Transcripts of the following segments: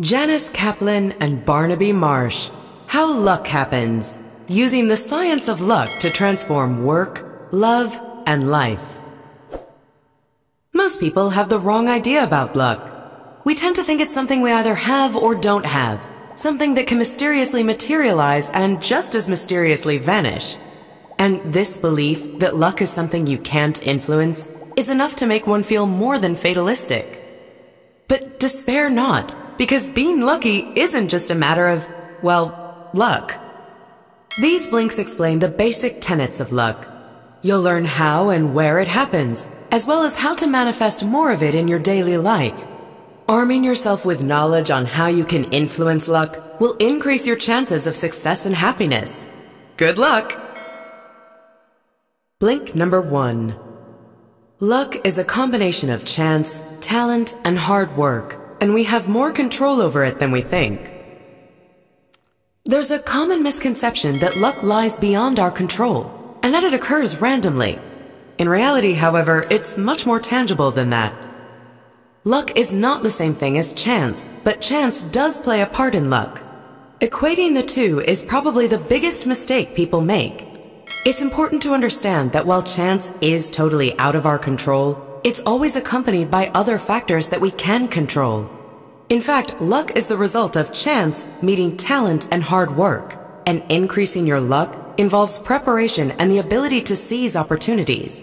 Janis Kaplan and Barnaby Marsh, How Luck Happens, using the science of luck to transform work, love, and life. Most people have the wrong idea about luck. We tend to think it's something we either have or don't have, something that can mysteriously materialize and just as mysteriously vanish. And this belief that luck is something you can't influence is enough to make one feel more than fatalistic. But despair not. Because being lucky isn't just a matter of, well, luck. These blinks explain the basic tenets of luck. You'll learn how and where it happens, as well as how to manifest more of it in your daily life. Arming yourself with knowledge on how you can influence luck will increase your chances of success and happiness. Good luck! Blink number 1. Luck is a combination of chance, talent, and hard work. And we have more control over it than we think. There's a common misconception that luck lies beyond our control, and that it occurs randomly. In reality, however, it's much more tangible than that. Luck is not the same thing as chance, but chance does play a part in luck. Equating the two is probably the biggest mistake people make. It's important to understand that while chance is totally out of our control, it's always accompanied by other factors that we can control. In fact, luck is the result of chance meeting talent and hard work, and increasing your luck involves preparation and the ability to seize opportunities.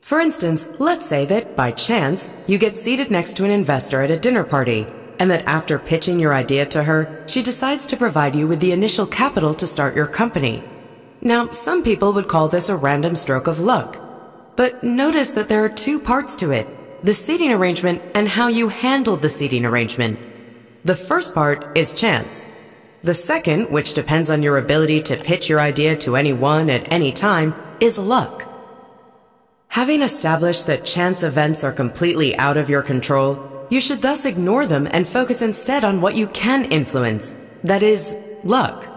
For instance, let's say that, by chance, you get seated next to an investor at a dinner party, and that after pitching your idea to her, she decides to provide you with the initial capital to start your company. Now, some people would call this a random stroke of luck. But notice that there are two parts to it, the seating arrangement and how you handle the seating arrangement. The first part is chance. The second, which depends on your ability to pitch your idea to anyone at any time, is luck. Having established that chance events are completely out of your control, you should thus ignore them and focus instead on what you can influence, that is, luck.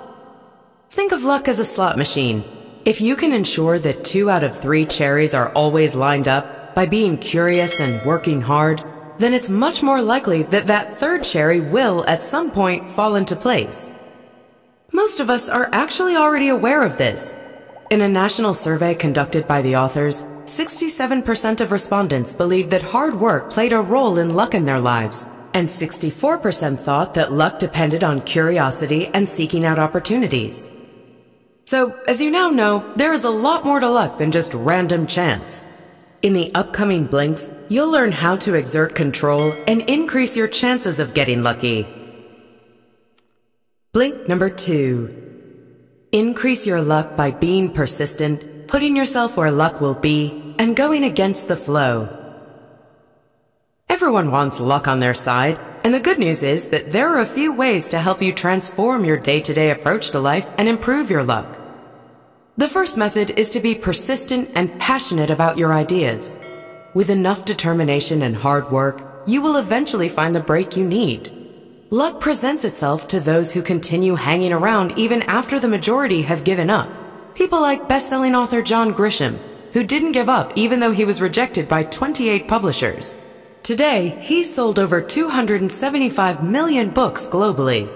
Think of luck as a slot machine. If you can ensure that 2 out of 3 cherries are always lined up by being curious and working hard, then it's much more likely that that third cherry will, at some point, fall into place. Most of us are actually already aware of this. In a national survey conducted by the authors, 67% of respondents believed that hard work played a role in luck in their lives, and 64% thought that luck depended on curiosity and seeking out opportunities. So, as you now know, there is a lot more to luck than just random chance. In the upcoming blinks, you'll learn how to exert control and increase your chances of getting lucky. Blink number 2. Increase your luck by being persistent, putting yourself where luck will be, and going against the flow. Everyone wants luck on their side, and the good news is that there are a few ways to help you transform your day-to-day approach to life and improve your luck. The first method is to be persistent and passionate about your ideas. With enough determination and hard work, you will eventually find the break you need. Luck presents itself to those who continue hanging around even after the majority have given up. People like best-selling author John Grisham, who didn't give up even though he was rejected by 28 publishers. Today, he sold over 275 million books globally.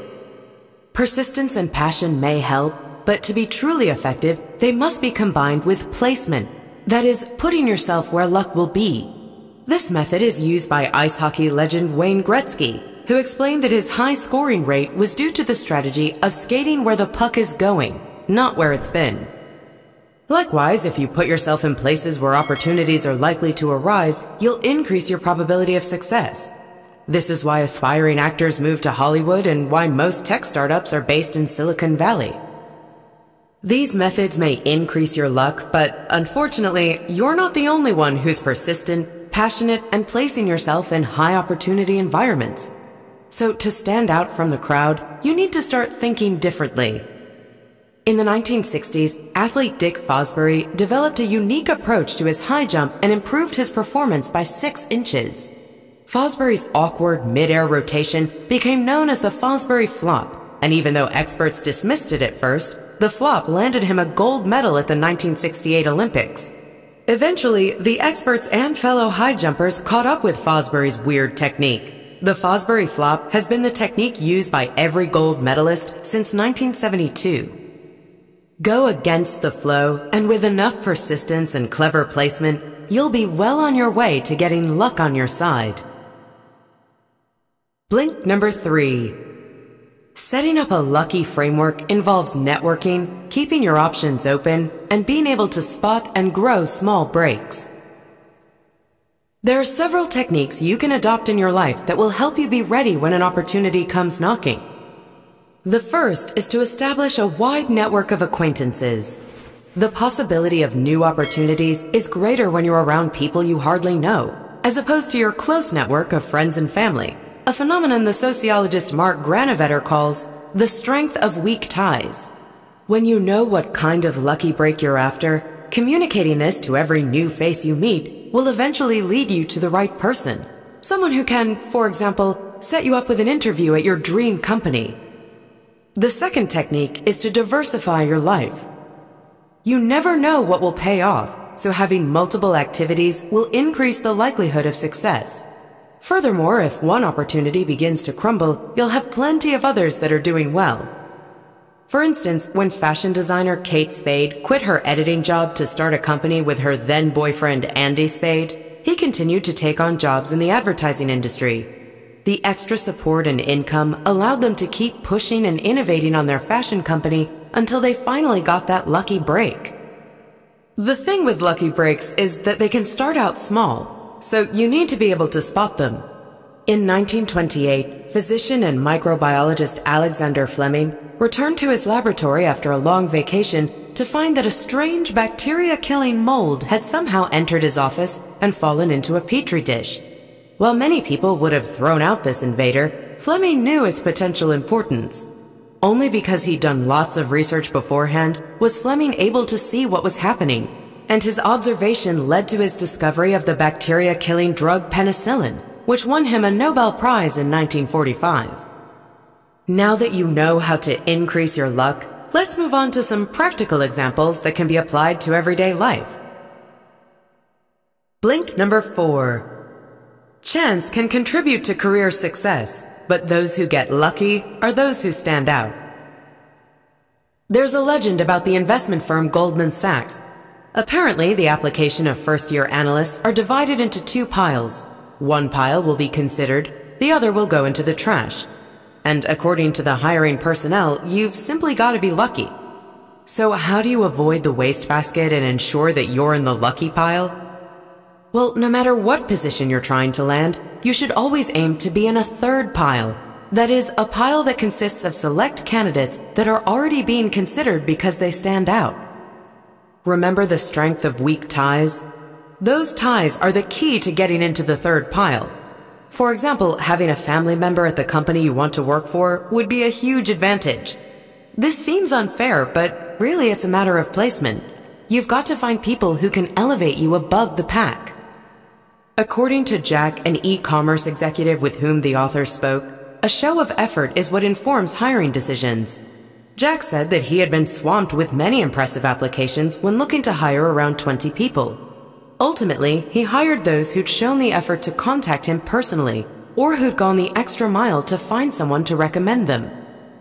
Persistence and passion may help, but to be truly effective, they must be combined with placement, that is, putting yourself where luck will be. This method is used by ice hockey legend Wayne Gretzky, who explained that his high scoring rate was due to the strategy of skating where the puck is going, not where it's been. Likewise, if you put yourself in places where opportunities are likely to arise, you'll increase your probability of success. This is why aspiring actors move to Hollywood and why most tech startups are based in Silicon Valley. These methods may increase your luck, but unfortunately, you're not the only one who's persistent, passionate, and placing yourself in high-opportunity environments. So to stand out from the crowd, you need to start thinking differently. In the 1960s, athlete Dick Fosbury developed a unique approach to his high jump and improved his performance by 6 inches. Fosbury's awkward mid-air rotation became known as the Fosbury Flop, and even though experts dismissed it at first, the flop landed him a gold medal at the 1968 Olympics. Eventually, the experts and fellow high jumpers caught up with Fosbury's weird technique. The Fosbury flop has been the technique used by every gold medalist since 1972. Go against the flow, and with enough persistence and clever placement, you'll be well on your way to getting luck on your side. Blink number 3. Setting up a lucky framework involves networking, keeping your options open, and being able to spot and grow small breaks. There are several techniques you can adopt in your life that will help you be ready when an opportunity comes knocking. The first is to establish a wide network of acquaintances. The possibility of new opportunities is greater when you're around people you hardly know, as opposed to your close network of friends and family, a phenomenon the sociologist Mark Granovetter calls the strength of weak ties. When you know what kind of lucky break you're after, communicating this to every new face you meet will eventually lead you to the right person, someone who can, for example, set you up with an interview at your dream company. The second technique is to diversify your life. You never know what will pay off, so having multiple activities will increase the likelihood of success. Furthermore, if one opportunity begins to crumble, you'll have plenty of others that are doing well. For instance, when fashion designer Kate Spade quit her editing job to start a company with her then-boyfriend Andy Spade, he continued to take on jobs in the advertising industry. The extra support and income allowed them to keep pushing and innovating on their fashion company until they finally got that lucky break. The thing with lucky breaks is that they can start out small, so you need to be able to spot them. In 1928, physician and microbiologist Alexander Fleming returned to his laboratory after a long vacation to find that a strange bacteria-killing mold had somehow entered his office and fallen into a petri dish. While many people would have thrown out this invader, Fleming knew its potential importance. Only because he'd done lots of research beforehand was Fleming able to see what was happening, and his observation led to his discovery of the bacteria-killing drug penicillin, which won him a Nobel Prize in 1945. Now that you know how to increase your luck, let's move on to some practical examples that can be applied to everyday life. Blink number 4. Chance can contribute to career success, but those who get lucky are those who stand out. There's a legend about the investment firm Goldman Sachs. Apparently, the application of first-year analysts are divided into two piles. One pile will be considered, the other will go into the trash. And according to the hiring personnel, you've simply got to be lucky. So how do you avoid the wastebasket and ensure that you're in the lucky pile? Well, no matter what position you're trying to land, you should always aim to be in a third pile. That is, a pile that consists of select candidates that are already being considered because they stand out. Remember the strength of weak ties? Those ties are the key to getting into the third pile. For example, having a family member at the company you want to work for would be a huge advantage. This seems unfair, but really it's a matter of placement. You've got to find people who can elevate you above the pack. According to Jack, an e-commerce executive with whom the author spoke, a show of effort is what informs hiring decisions. Jack said that he had been swamped with many impressive applications when looking to hire around 20 people. Ultimately, he hired those who'd shown the effort to contact him personally, or who'd gone the extra mile to find someone to recommend them.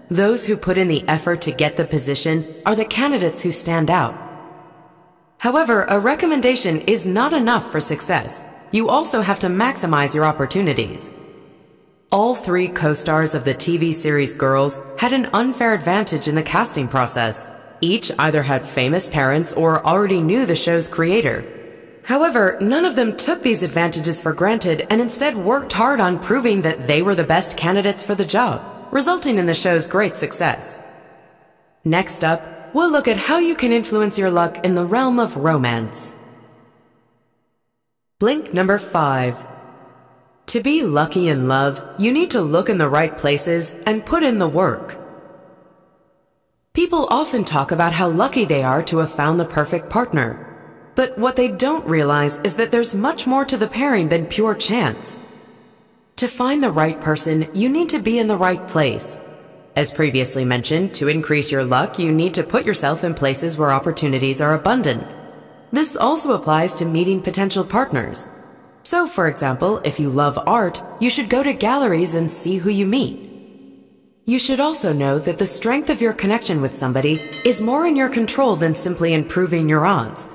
Those who put in the effort to get the position are the candidates who stand out. However, a recommendation is not enough for success. You also have to maximize your opportunities. All three co-stars of the TV series Girls had an unfair advantage in the casting process. Each either had famous parents or already knew the show's creator. However, none of them took these advantages for granted and instead worked hard on proving that they were the best candidates for the job, resulting in the show's great success. Next up, we'll look at how you can influence your luck in the realm of romance. Blink number 5. To be lucky in love, you need to look in the right places and put in the work. People often talk about how lucky they are to have found the perfect partner, but what they don't realize is that there's much more to the pairing than pure chance. To find the right person, you need to be in the right place. As previously mentioned, to increase your luck, you need to put yourself in places where opportunities are abundant. This also applies to meeting potential partners. So, for example, if you love art, you should go to galleries and see who you meet. You should also know that the strength of your connection with somebody is more in your control than simply improving your odds.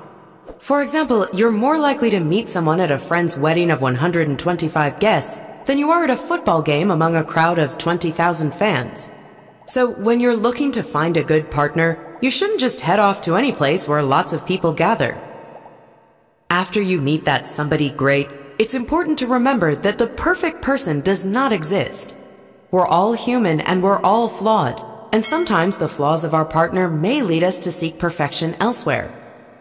For example, you're more likely to meet someone at a friend's wedding of 125 guests than you are at a football game among a crowd of 20,000 fans. So when you're looking to find a good partner, you shouldn't just head off to any place where lots of people gather. After you meet that somebody great, it's important to remember that the perfect person does not exist. We're all human and we're all flawed, and sometimes the flaws of our partner may lead us to seek perfection elsewhere.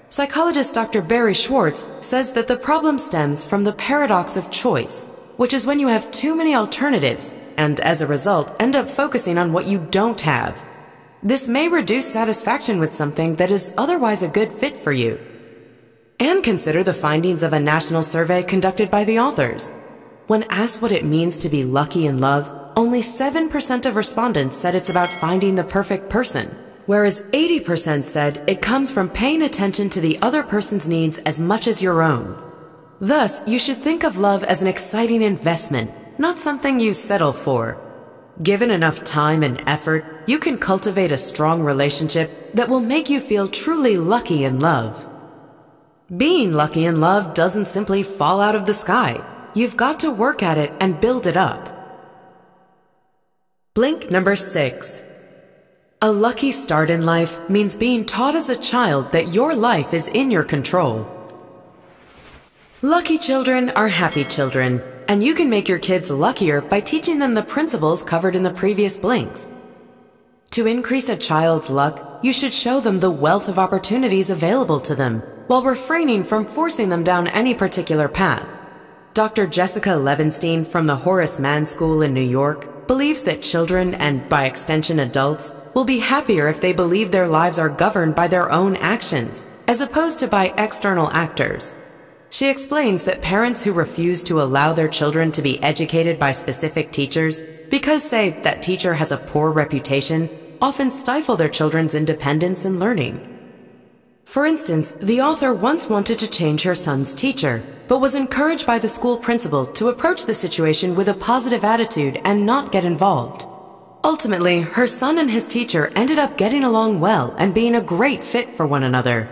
Psychologist Dr. Barry Schwartz says that the problem stems from the paradox of choice, which is when you have too many alternatives and, as a result, end up focusing on what you don't have. This may reduce satisfaction with something that is otherwise a good fit for you. And consider the findings of a national survey conducted by the authors. When asked what it means to be lucky in love, only 7% of respondents said it's about finding the perfect person, whereas 80% said it comes from paying attention to the other person's needs as much as your own. Thus, you should think of love as an exciting investment, not something you settle for. Given enough time and effort, you can cultivate a strong relationship that will make you feel truly lucky in love. Being lucky in love doesn't simply fall out of the sky. You've got to work at it and build it up. Blink number 6. A lucky start in life means being taught as a child that your life is in your control. Lucky children are happy children, and you can make your kids luckier by teaching them the principles covered in the previous blinks. To increase a child's luck, you should show them the wealth of opportunities available to them, while refraining from forcing them down any particular path. Dr. Jessica Levenstein from the Horace Mann School in New York believes that children, and by extension adults, will be happier if they believe their lives are governed by their own actions, as opposed to by external actors. She explains that parents who refuse to allow their children to be educated by specific teachers because, say, that teacher has a poor reputation, often stifle their children's independence and learning. For instance, the author once wanted to change her son's teacher, but was encouraged by the school principal to approach the situation with a positive attitude and not get involved. Ultimately, her son and his teacher ended up getting along well and being a great fit for one another.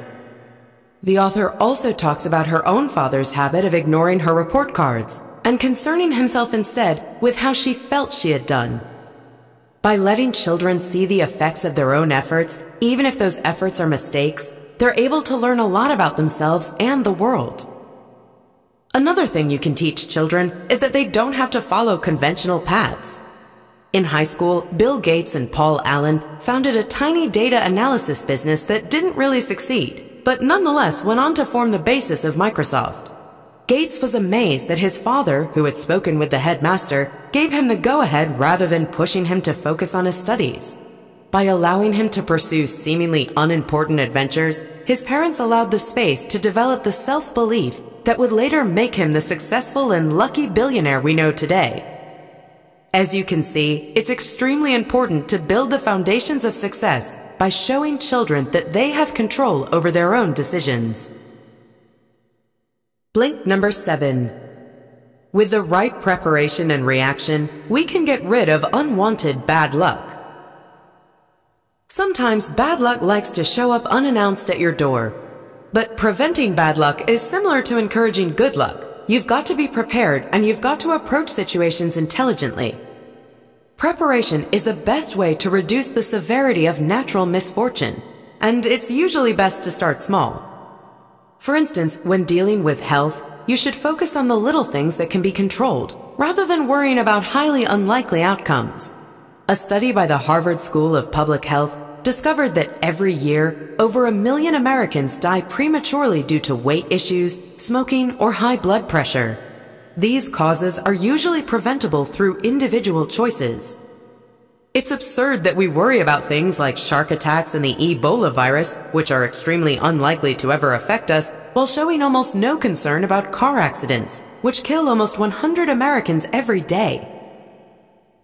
The author also talks about her own father's habit of ignoring her report cards and concerning himself instead with how she felt she had done. By letting children see the effects of their own efforts, even if those efforts are mistakes, they're able to learn a lot about themselves and the world. Another thing you can teach children is that they don't have to follow conventional paths. In high school, Bill Gates and Paul Allen founded a tiny data analysis business that didn't really succeed, but nonetheless went on to form the basis of Microsoft. Gates was amazed that his father, who had spoken with the headmaster, gave him the go-ahead rather than pushing him to focus on his studies. By allowing him to pursue seemingly unimportant adventures, his parents allowed the space to develop the self-belief that would later make him the successful and lucky billionaire we know today. As you can see, it's extremely important to build the foundations of success by showing children that they have control over their own decisions. Blink number 7. With the right preparation and reaction, we can get rid of unwanted bad luck. Sometimes bad luck likes to show up unannounced at your door. But preventing bad luck is similar to encouraging good luck. You've got to be prepared and you've got to approach situations intelligently. Preparation is the best way to reduce the severity of natural misfortune, and it's usually best to start small. For instance, when dealing with health, you should focus on the little things that can be controlled, rather than worrying about highly unlikely outcomes. A study by the Harvard School of Public Health discovered that every year, over 1 million Americans die prematurely due to weight issues, smoking, or high blood pressure. These causes are usually preventable through individual choices. It's absurd that we worry about things like shark attacks and the Ebola virus, which are extremely unlikely to ever affect us, while showing almost no concern about car accidents, which kill almost 100 Americans every day.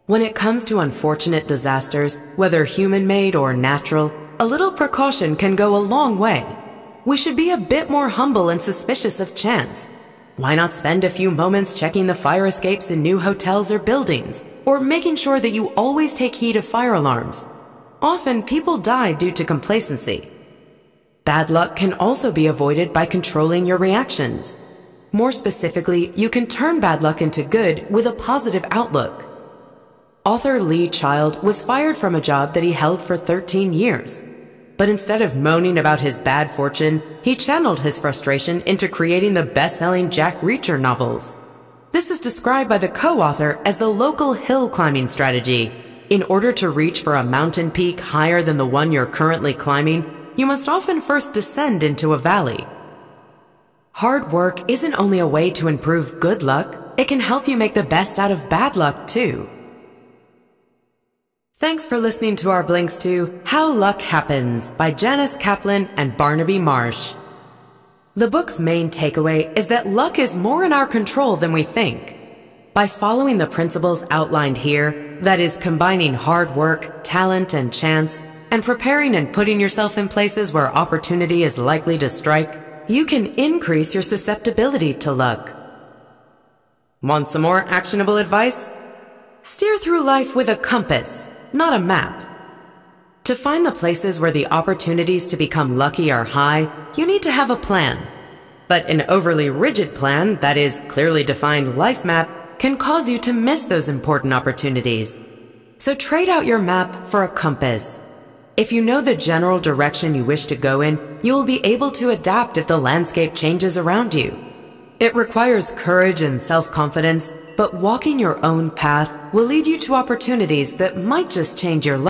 When it comes to unfortunate disasters, whether human-made or natural, a little precaution can go a long way. We should be a bit more humble and suspicious of chance. Why not spend a few moments checking the fire escapes in new hotels or buildings, or making sure that you always take heed of fire alarms? Often people die due to complacency. Bad luck can also be avoided by controlling your reactions. More specifically, you can turn bad luck into good with a positive outlook. Author Lee Child was fired from a job that he held for 13 years. But instead of moaning about his bad fortune, he channeled his frustration into creating the best-selling Jack Reacher novels. This is described by the co-author as the local hill-climbing strategy. In order to reach for a mountain peak higher than the one you're currently climbing, you must often first descend into a valley. Hard work isn't only a way to improve good luck, it can help you make the best out of bad luck too. Thanks for listening to our blinks to How Luck Happens by Janis Kaplan and Barnaby Marsh. The book's main takeaway is that luck is more in our control than we think. By following the principles outlined here, that is combining hard work, talent, and chance, and preparing and putting yourself in places where opportunity is likely to strike, you can increase your susceptibility to luck. Want some more actionable advice? Steer through life with a compass, not a map. To find the places where the opportunities to become lucky are high, you need to have a plan. But an overly rigid plan, that is, clearly defined life map, can cause you to miss those important opportunities. So trade out your map for a compass. If you know the general direction you wish to go in, you will be able to adapt if the landscape changes around you. It requires courage and self-confidence, but walking your own path will lead you to opportunities that might just change your life.